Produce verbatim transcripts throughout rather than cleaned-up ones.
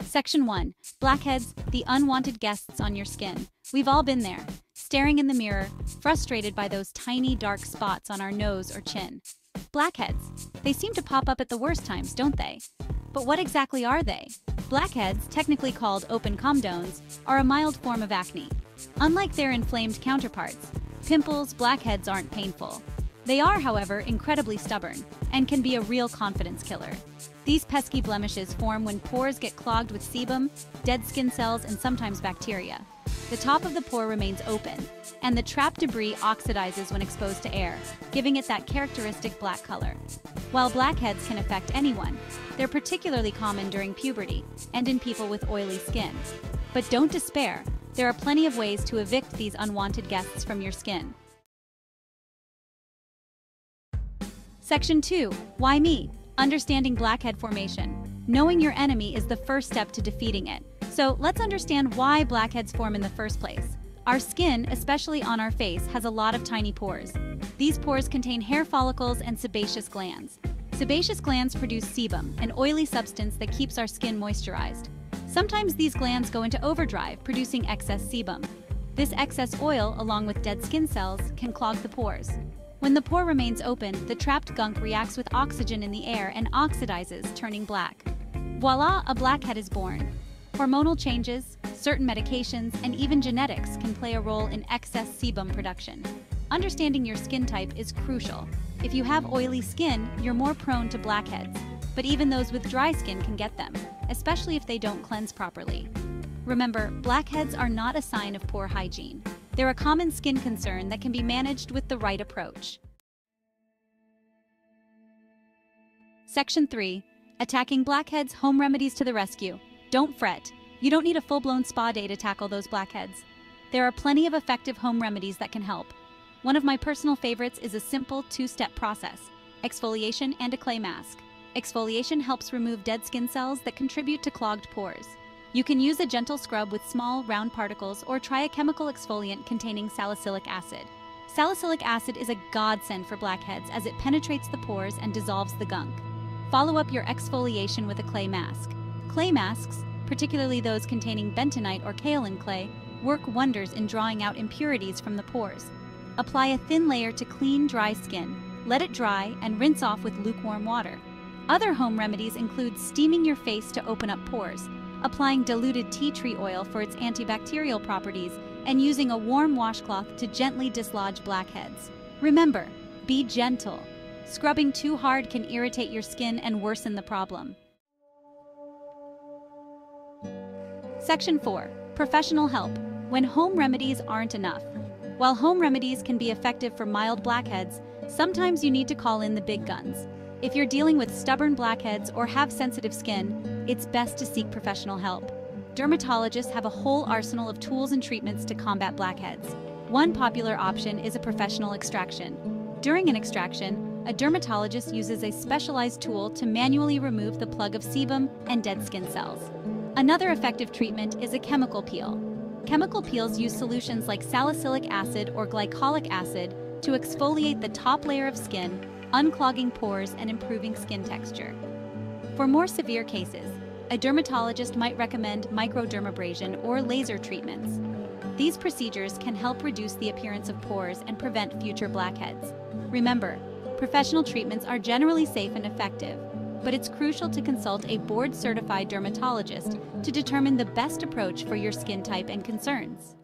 Section one. Blackheads, the unwanted guests on your skin. We've all been there, staring in the mirror, frustrated by those tiny dark spots on our nose or chin. Blackheads. They seem to pop up at the worst times, don't they? But what exactly are they? Blackheads, technically called open comedones, are a mild form of acne. Unlike their inflamed counterparts, pimples, blackheads aren't painful. They are, however, incredibly stubborn and can be a real confidence killer. These pesky blemishes form when pores get clogged with sebum, dead skin cells, and sometimes bacteria. The top of the pore remains open, and the trapped debris oxidizes when exposed to air, giving it that characteristic black color. While blackheads can affect anyone, they're particularly common during puberty and in people with oily skin. But don't despair. There are plenty of ways to evict these unwanted guests from your skin. Section two. Why me? Understanding blackhead formation. Knowing your enemy is the first step to defeating it. So let's understand why blackheads form in the first place. Our skin, especially on our face, has a lot of tiny pores. These pores contain hair follicles and sebaceous glands. Sebaceous glands produce sebum, an oily substance that keeps our skin moisturized. Sometimes these glands go into overdrive, producing excess sebum. This excess oil, along with dead skin cells, can clog the pores. When the pore remains open, the trapped gunk reacts with oxygen in the air and oxidizes, turning black. Voila, a blackhead is born. Hormonal changes, certain medications, and even genetics can play a role in excess sebum production. Understanding your skin type is crucial. If you have oily skin, you're more prone to blackheads, but even those with dry skin can get them, especially if they don't cleanse properly. Remember, blackheads are not a sign of poor hygiene. They're a common skin concern that can be managed with the right approach. Section three. Attacking blackheads, home remedies to the rescue. Don't fret. You don't need a full-blown spa day to tackle those blackheads. There are plenty of effective home remedies that can help. One of my personal favorites is a simple two-step process: exfoliation and a clay mask. Exfoliation helps remove dead skin cells that contribute to clogged pores. You can use a gentle scrub with small, round particles or try a chemical exfoliant containing salicylic acid. Salicylic acid is a godsend for blackheads as it penetrates the pores and dissolves the gunk. Follow up your exfoliation with a clay mask. Clay masks, particularly those containing bentonite or kaolin clay, work wonders in drawing out impurities from the pores. Apply a thin layer to clean, dry skin, let it dry, and rinse off with lukewarm water. Other home remedies include steaming your face to open up pores, applying diluted tea tree oil for its antibacterial properties, and using a warm washcloth to gently dislodge blackheads. Remember, be gentle. Scrubbing too hard can irritate your skin and worsen the problem. Section four. Professional help. When home remedies aren't enough. While home remedies can be effective for mild blackheads, sometimes you need to call in the big guns. If you're dealing with stubborn blackheads or have sensitive skin, it's best to seek professional help. Dermatologists have a whole arsenal of tools and treatments to combat blackheads. One popular option is a professional extraction. During an extraction, a dermatologist uses a specialized tool to manually remove the plug of sebum and dead skin cells. Another effective treatment is a chemical peel. Chemical peels use solutions like salicylic acid or glycolic acid to exfoliate the top layer of skin, unclogging pores and improving skin texture. For more severe cases, a dermatologist might recommend microdermabrasion or laser treatments. These procedures can help reduce the appearance of pores and prevent future blackheads. Remember, professional treatments are generally safe and effective, but it's crucial to consult a board-certified dermatologist to determine the best approach for your skin type and concerns.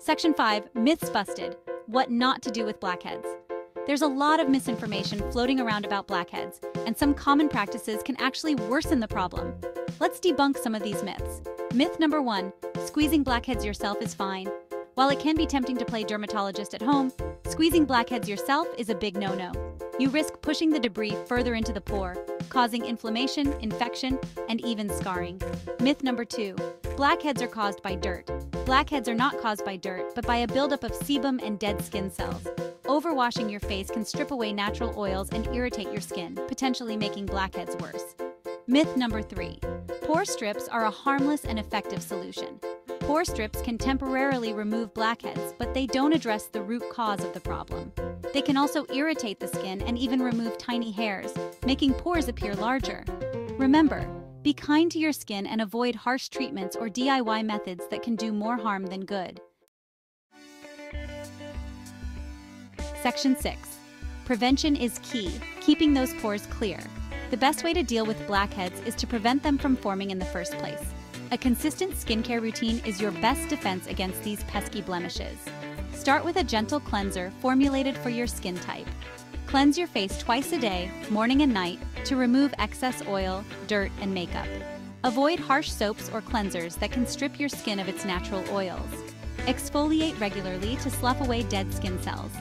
Section five. Myths busted. What not to do with blackheads. There's a lot of misinformation floating around about blackheads, and some common practices can actually worsen the problem. Let's debunk some of these myths. Myth number one, squeezing blackheads yourself is fine. While it can be tempting to play dermatologist at home, squeezing blackheads yourself is a big no-no. You risk pushing the debris further into the pore, causing inflammation, infection, and even scarring. Myth number two, blackheads are caused by dirt. Blackheads are not caused by dirt, but by a buildup of sebum and dead skin cells. Overwashing your face can strip away natural oils and irritate your skin, potentially making blackheads worse. Myth number three, pore strips are a harmless and effective solution. Pore strips can temporarily remove blackheads, but they don't address the root cause of the problem. They can also irritate the skin and even remove tiny hairs, making pores appear larger. Remember, be kind to your skin and avoid harsh treatments or D I Y methods that can do more harm than good. Section six. Prevention is key, keeping those pores clear. The best way to deal with blackheads is to prevent them from forming in the first place. A consistent skincare routine is your best defense against these pesky blemishes. Start with a gentle cleanser formulated for your skin type. Cleanse your face twice a day, morning and night, to remove excess oil, dirt, and makeup. Avoid harsh soaps or cleansers that can strip your skin of its natural oils. Exfoliate regularly to slough away dead skin cells.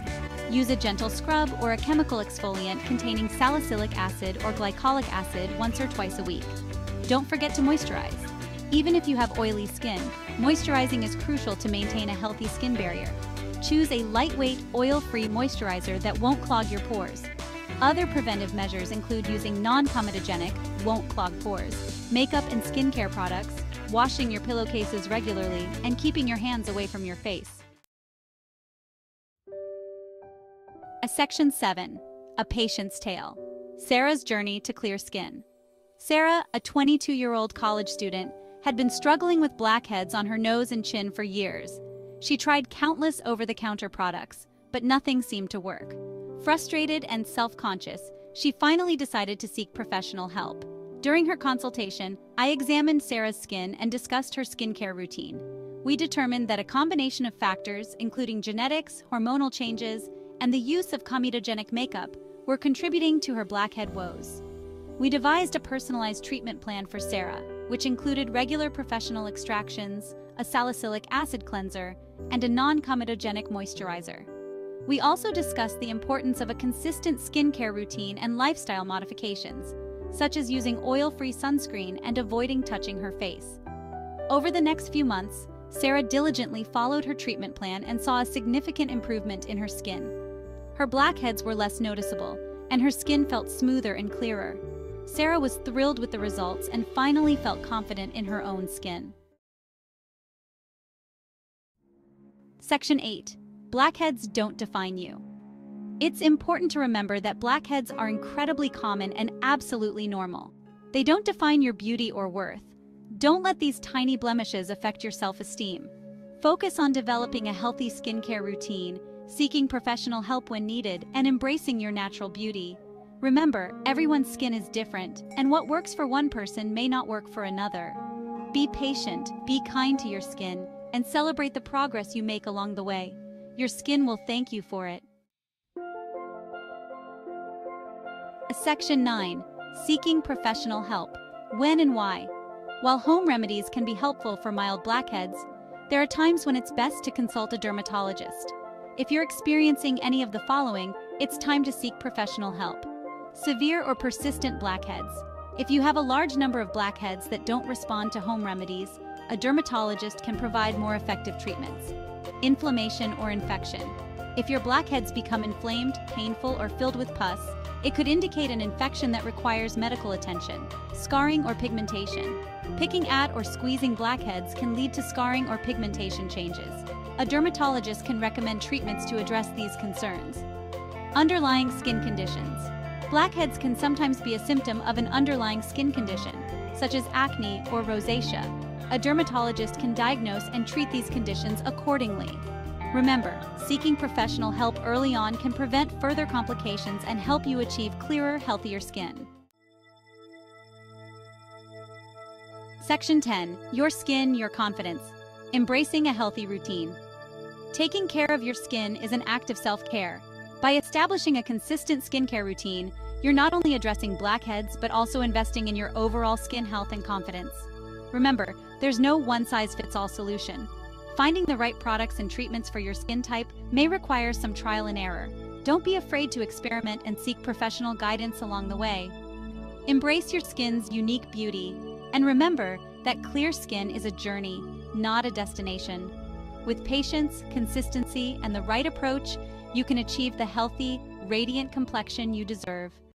Use a gentle scrub or a chemical exfoliant containing salicylic acid or glycolic acid once or twice a week. Don't forget to moisturize. Even if you have oily skin, moisturizing is crucial to maintain a healthy skin barrier. Choose a lightweight, oil-free moisturizer that won't clog your pores. Other preventive measures include using non-comedogenic, won't-clog pores, makeup and skincare products, washing your pillowcases regularly, and keeping your hands away from your face. Section seven. A Patient's Tale. Sarah's Journey to Clear Skin. Sarah, a twenty-two-year-old college student, had been struggling with blackheads on her nose and chin for years. She tried countless over-the-counter products, but nothing seemed to work. Frustrated and self-conscious, she finally decided to seek professional help. During her consultation, I examined Sarah's skin and discussed her skincare routine. We determined that a combination of factors, including genetics, hormonal changes, and the use of comedogenic makeup were contributing to her blackhead woes. We devised a personalized treatment plan for Sarah, which included regular professional extractions, a salicylic acid cleanser, and a non-comedogenic moisturizer. We also discussed the importance of a consistent skincare routine and lifestyle modifications, such as using oil-free sunscreen and avoiding touching her face. Over the next few months, Sarah diligently followed her treatment plan and saw a significant improvement in her skin. Her blackheads were less noticeable, and her skin felt smoother and clearer. Sarah was thrilled with the results and finally felt confident in her own skin. Section eight. Blackheads don't define you. It's important to remember that blackheads are incredibly common and absolutely normal. They don't define your beauty or worth. Don't let these tiny blemishes affect your self-esteem. Focus on developing a healthy skincare routine, seeking professional help when needed, and embracing your natural beauty. Remember, everyone's skin is different, and what works for one person may not work for another. Be patient, be kind to your skin, and celebrate the progress you make along the way. Your skin will thank you for it. Section nine. Seeking professional help. When and why? While home remedies can be helpful for mild blackheads, there are times when it's best to consult a dermatologist. If you're experiencing any of the following, it's time to seek professional help. Severe or persistent blackheads. If you have a large number of blackheads that don't respond to home remedies, a dermatologist can provide more effective treatments. Inflammation or infection. If your blackheads become inflamed, painful, or filled with pus, it could indicate an infection that requires medical attention, scarring or pigmentation. Picking at or squeezing blackheads can lead to scarring or pigmentation changes. A dermatologist can recommend treatments to address these concerns. Underlying skin conditions. Blackheads can sometimes be a symptom of an underlying skin condition, such as acne or rosacea. A dermatologist can diagnose and treat these conditions accordingly. Remember, seeking professional help early on can prevent further complications and help you achieve clearer, healthier skin. Section ten. Your skin, your confidence. Embracing a healthy routine. Taking care of your skin is an act of self-care. By establishing a consistent skincare routine, you're not only addressing blackheads, but also investing in your overall skin health and confidence. Remember, there's no one-size-fits-all solution. Finding the right products and treatments for your skin type may require some trial and error. Don't be afraid to experiment and seek professional guidance along the way. Embrace your skin's unique beauty, and remember that clear skin is a journey, not a destination. With patience, consistency, and the right approach, you can achieve the healthy, radiant complexion you deserve.